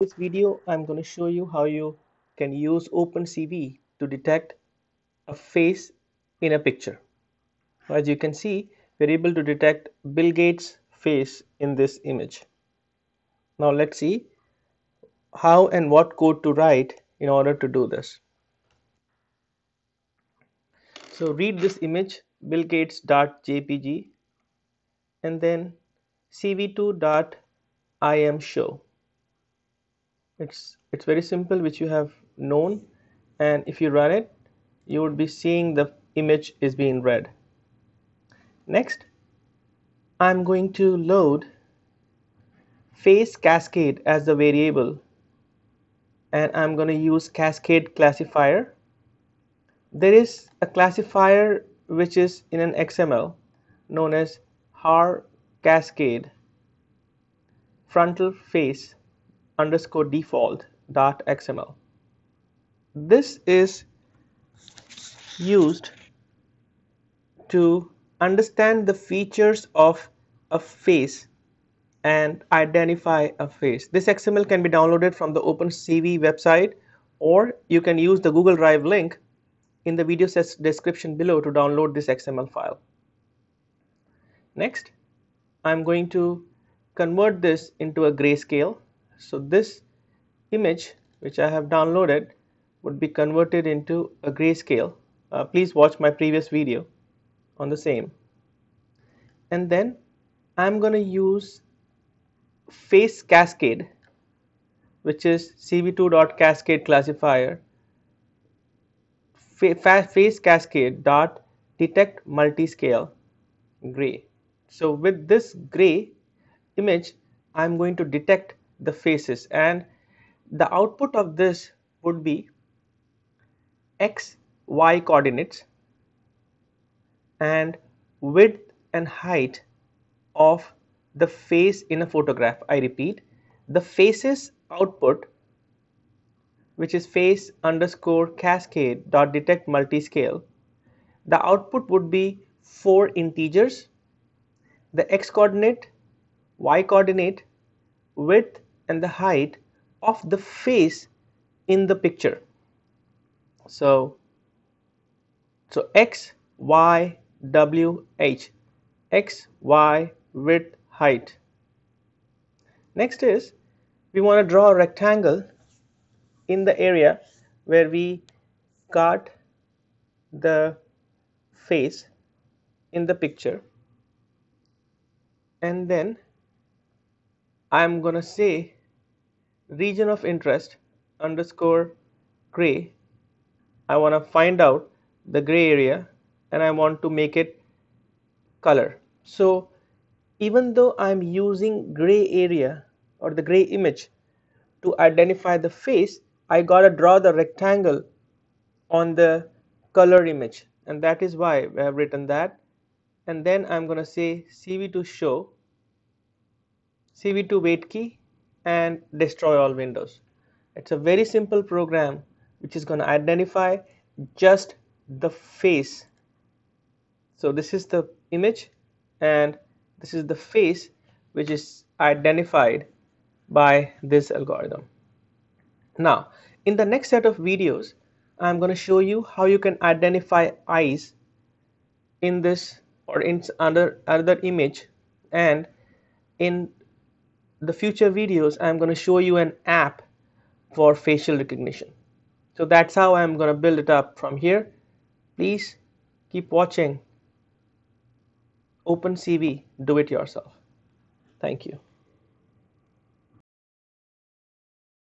This video I'm going to show you how you can use OpenCV to detect a face in a picture. As you can see, we're able to detect Bill Gates' face in this image. Now let's see how and what code to write in order to do this. So read this image, billgates.jpg, and then cv2.imshow. It's very simple, which you have known, and if you run it, you would be seeing the image is being read. Next, I'm going to load face cascade as the variable, and I'm going to use cascade classifier. There is a classifier which is in an XML known as Haar cascade frontal face _default.xml. This is used to understand the features of a face and identify a face. This XML can be downloaded from the OpenCV website, or you can use the Google Drive link in the video description below to download this XML file. Next, I'm going to convert this into a grayscale. So this image which I have downloaded would be converted into a grayscale. Please watch my previous video on the same. And then I'm going to use face cascade, which is cv2.cascade classifier, face cascade dot detect multiscale gray. So with this gray image, I'm going to detect the faces, and the output of this would be x, y coordinates and width and height of the face in a photograph. I repeat, the faces output, which is face _ cascade dot detect multiscale, the output would be 4 integers, the x coordinate, y coordinate, width and the height of the face in the picture. So x, y, w, h, x, y, width, height. Next is, we want to draw a rectangle in the area where we got the face in the picture, and then I'm gonna say region of interest _ gray. I want to find out the gray area and I want to make it color. So even though I'm using gray area or the gray image to identify the face, I gotta draw the rectangle on the color image, and that is why I have written that. And then I'm gonna say CV2 show, CV2 wait key, and destroy all windows. It's a very simple program which is going to identify just the face. So this is the image and this is the face which is identified by this algorithm. Now in the next set of videos, I'm going to show you how you can identify eyes in this or in another image, and in the future videos I'm going to show you an app for facial recognition. So that's how I'm going to build it up from here. Please keep watching OpenCV Do It Yourself. Thank you.